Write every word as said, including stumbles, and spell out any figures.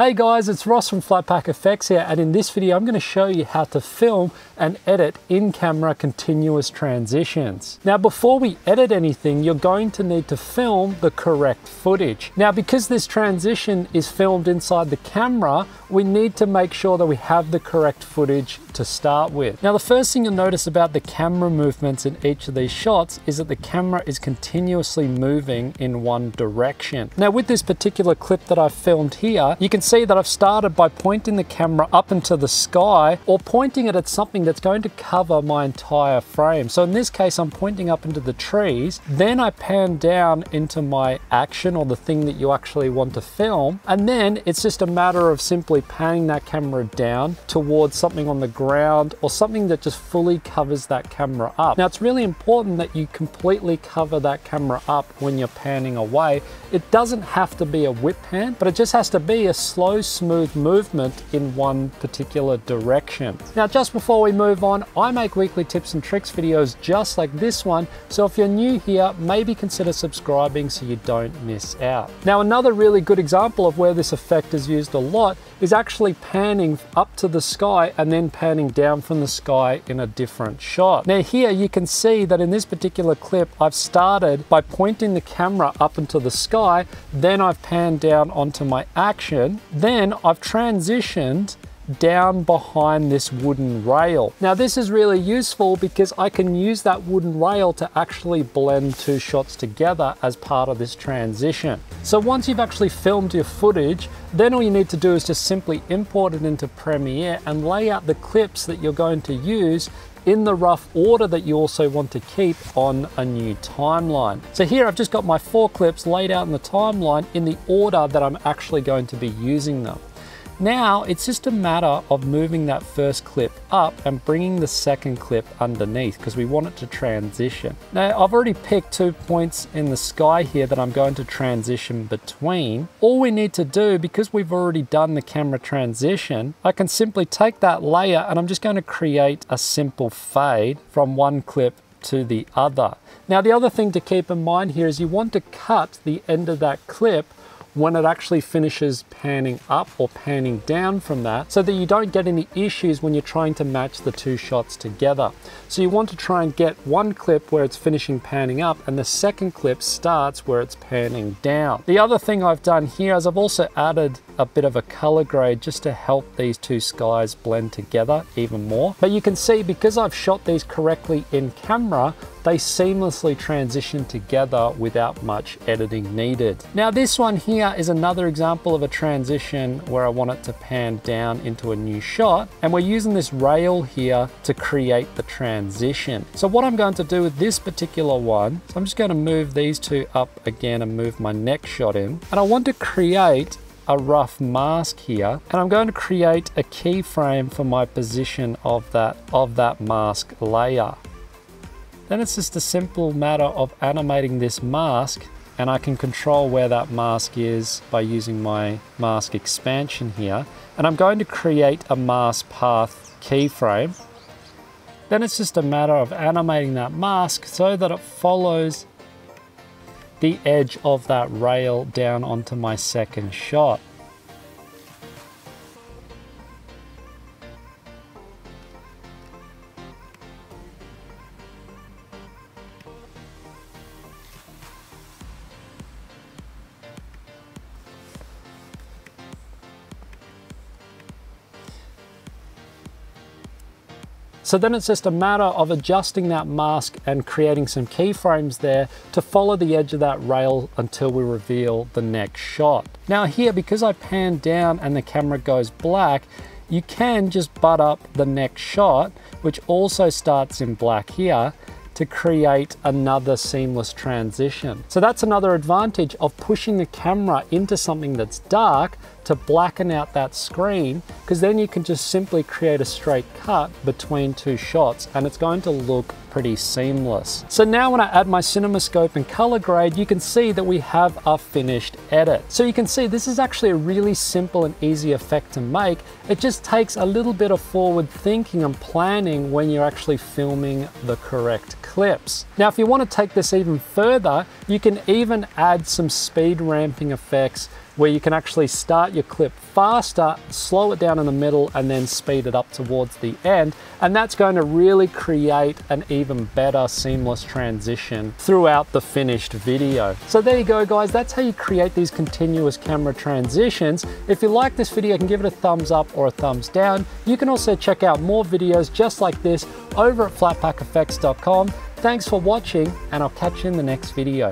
Hey guys, it's Ross from Flat Pack F X here, and in this video I'm going to show you how to film and edit in-camera continuous transitions. Now before we edit anything, you're going to need to film the correct footage. Now because this transition is filmed inside the camera, we need to make sure that we have the correct footage to start with. Now the first thing you'll notice about the camera movements in each of these shots is that the camera is continuously moving in one direction. Now with this particular clip that I filmed here, you can see that I've started by pointing the camera up into the sky, or pointing it at something that's going to cover my entire frame. So in this case, I'm pointing up into the trees, then I pan down into my action, or the thing that you actually want to film, and then it's just a matter of simply panning that camera down towards something on the ground or something that just fully covers that camera up. Now it's really important that you completely cover that camera up when you're panning away. It doesn't have to be a whip pan, but it just has to be a slow, smooth movement in one particular direction. Now, just before we move on, I make weekly tips and tricks videos just like this one. So if you're new here, maybe consider subscribing so you don't miss out. Now, another really good example of where this effect is used a lot is actually panning up to the sky and then panning down from the sky in a different shot. Now here you can see that in this particular clip, I've started by pointing the camera up into the sky, then I've panned down onto my action, then I've transitioned down behind this wooden rail. Now this is really useful because I can use that wooden rail to actually blend two shots together as part of this transition. So once you've actually filmed your footage, then all you need to do is just simply import it into Premiere and lay out the clips that you're going to use in the rough order that you also want to keep on a new timeline. So here I've just got my four clips laid out in the timeline in the order that I'm actually going to be using them. Now it's just a matter of moving that first clip up and bringing the second clip underneath because we want it to transition. Now I've already picked two points in the sky here that I'm going to transition between. All we need to do, because we've already done the camera transition, I can simply take that layer and I'm just going to create a simple fade from one clip to the other. Now the other thing to keep in mind here is you want to cut the end of that clip when it actually finishes panning up or panning down from that, so that you don't get any issues when you're trying to match the two shots together. So you want to try and get one clip where it's finishing panning up and the second clip starts where it's panning down. The other thing I've done here is I've also added a bit of a color grade just to help these two skies blend together even more. But you can see, because I've shot these correctly in camera, they seamlessly transition together without much editing needed. Now this one here is another example of a transition where I want it to pan down into a new shot, and we're using this rail here to create the transition. So what I'm going to do with this particular one, so I'm just going to move these two up again and move my next shot in, and I want to create a rough mask here, and I'm going to create a keyframe for my position of that of that mask layer. Then it's just a simple matter of animating this mask, and I can control where that mask is by using my mask expansion here. And I'm going to create a mask path keyframe. Then it's just a matter of animating that mask so that it follows the edge of that rail down onto my second shot. So then it's just a matter of adjusting that mask and creating some keyframes there to follow the edge of that rail until we reveal the next shot. Now here, because I pan down and the camera goes black, you can just butt up the next shot, which also starts in black here, to create another seamless transition. So that's another advantage of pushing the camera into something that's dark to blacken out that screen, because then you can just simply create a straight cut between two shots and it's going to look pretty seamless. So now when I add my CinemaScope and color grade, you can see that we have a finished edit. So you can see this is actually a really simple and easy effect to make. It just takes a little bit of forward thinking and planning when you're actually filming the correct clips. Now, if you want to take this even further, you can even add some speed ramping effects where you can actually start your clip faster, slow it down in the middle, and then speed it up towards the end. And that's going to really create an even better seamless transition throughout the finished video. So there you go, guys. That's how you create these continuous camera transitions. If you like this video, you can give it a thumbs up or a thumbs down. You can also check out more videos just like this over at flat pack F X dot com. Thanks for watching, and I'll catch you in the next video.